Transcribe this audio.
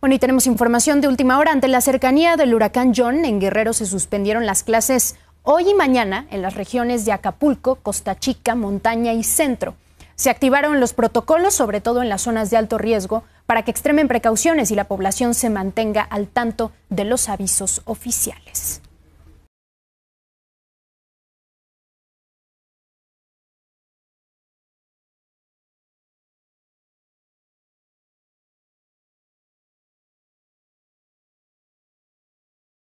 Bueno, y tenemos información de última hora. Ante la cercanía del huracán John, en Guerrero se suspendieron las clases hoy y mañana en las regiones de Acapulco, Costa Chica, Montaña y Centro. Se activaron los protocolos, sobre todo en las zonas de alto riesgo, para que extremen precauciones y la población se mantenga al tanto de los avisos oficiales.